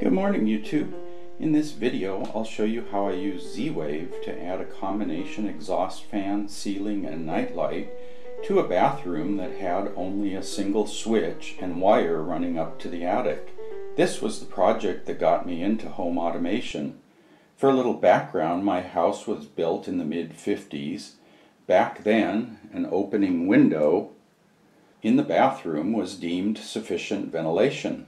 Good morning, YouTube. In this video, I'll show you how I use Z-Wave to add a combination exhaust fan, ceiling, and nightlight to a bathroom that had only a single switch and wire running up to the attic. This was the project that got me into home automation. For a little background, my house was built in the mid-50s. Back then, an opening window in the bathroom was deemed sufficient ventilation.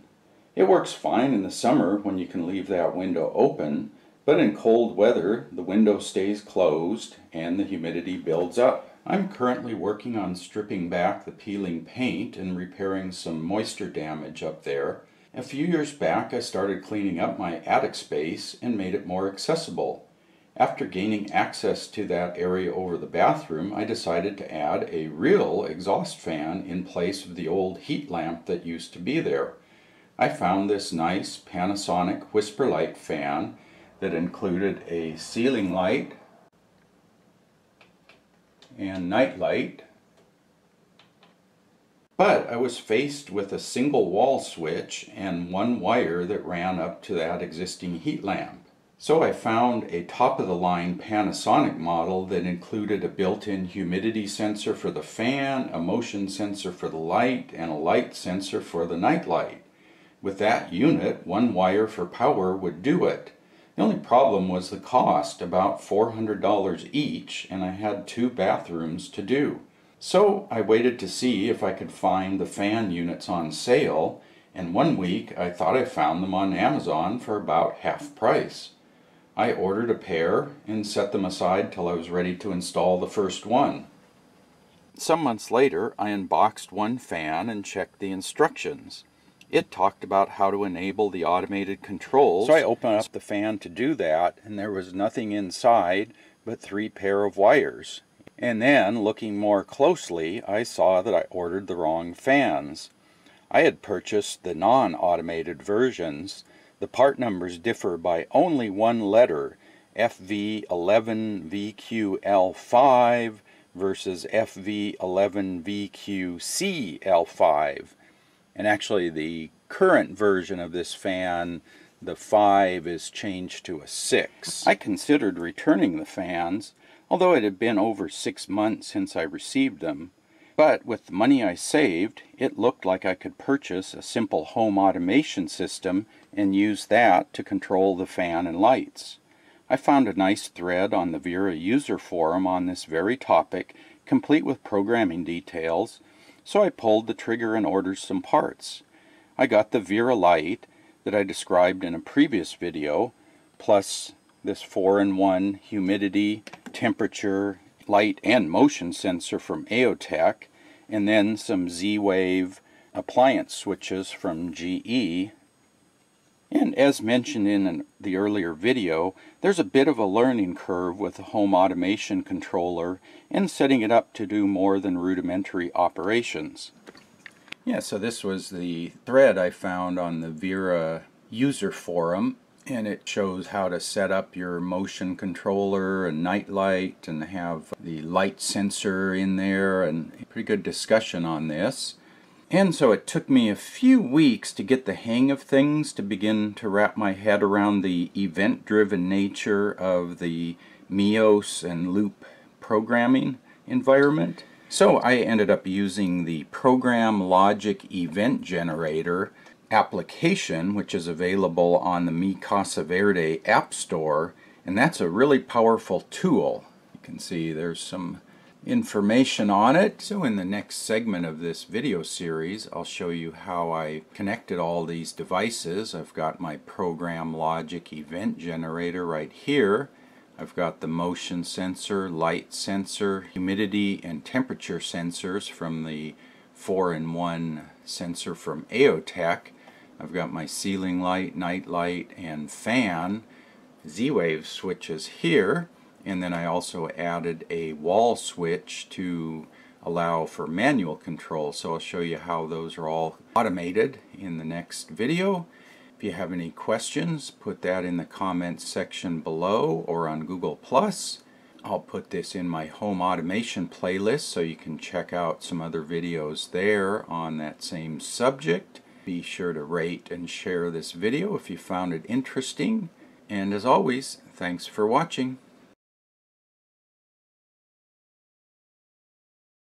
It works fine in the summer when you can leave that window open, but in cold weather the window stays closed and the humidity builds up. I'm currently working on stripping back the peeling paint and repairing some moisture damage up there. A few years back I started cleaning up my attic space and made it more accessible. After gaining access to that area over the bathroom, I decided to add a real exhaust fan in place of the old heat lamp that used to be there. I found this nice Panasonic WhisperLite fan that included a ceiling light and night light, but I was faced with a single wall switch and one wire that ran up to that existing heat lamp. So I found a top-of-the-line Panasonic model that included a built-in humidity sensor for the fan, a motion sensor for the light, and a light sensor for the night light. With that unit, one wire for power would do it. The only problem was the cost, about $400 each, and I had two bathrooms to do. So I waited to see if I could find the fan units on sale, and one week I thought I found them on Amazon for about half price. I ordered a pair and set them aside till I was ready to install the first one. Some months later, I unboxed one fan and checked the instructions. It talked about how to enable the automated controls. So I opened up the fan to do that, and there was nothing inside but three pair of wires. And then, looking more closely, I saw that I ordered the wrong fans. I had purchased the non-automated versions. The part numbers differ by only one letter, FV11VQL5 versus FV11VQCL5. And actually the current version of this fan, the 5 is changed to a 6. I considered returning the fans, although it had been over 6 months since I received them. But with the money I saved, it looked like I could purchase a simple home automation system and use that to control the fan and lights. I found a nice thread on the Vera User Forum on this very topic, complete with programming details. So I pulled the trigger and ordered some parts. I got the VeraLite that I described in a previous video, plus this 4-in-1 humidity, temperature, light, and motion sensor from Aeotec, and then some Z-Wave appliance switches from GE. And as mentioned in the earlier video, there's a bit of a learning curve with the home automation controller and setting it up to do more than rudimentary operations. Yeah, so this was the thread I found on the Vera User Forum, and it shows how to set up your motion controller and night light and have the light sensor in there, and a pretty good discussion on this. And so it took me a few weeks to get the hang of things, to begin to wrap my head around the event-driven nature of the MIOS and loop programming environment. So I ended up using the Program Logic Event Generator application, which is available on the Mi Casa Verde App Store, and that's a really powerful tool. You can see there's some information on it. So in the next segment of this video series, I'll show you how I connected all these devices. I've got my Program Logic Event Generator right here. I've got the motion sensor, light sensor, humidity, and temperature sensors from the 4-in-1 sensor from Aeotec. I've got my ceiling light, night light, and fan. Z-Wave switches here. And then I also added a wall switch to allow for manual control. So I'll show you how those are all automated in the next video. If you have any questions, put that in the comments section below or on Google+. I'll put this in my home automation playlist so you can check out some other videos there on that same subject. Be sure to rate and share this video if you found it interesting. And as always, thanks for watching.